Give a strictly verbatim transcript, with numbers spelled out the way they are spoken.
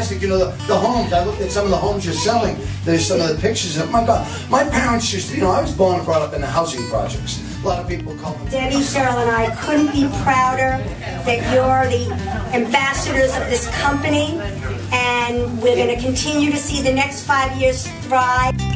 fantastic. You know, the, the homes, I looked at some of the homes you're selling. There's some of the pictures of, my God, my parents used to, you know, I was born and brought up in the housing projects. A lot of people call them. Debbie, Cheryl, and I couldn't be prouder that you're the ambassadors of this company, and we're going to continue to see the next five years thrive.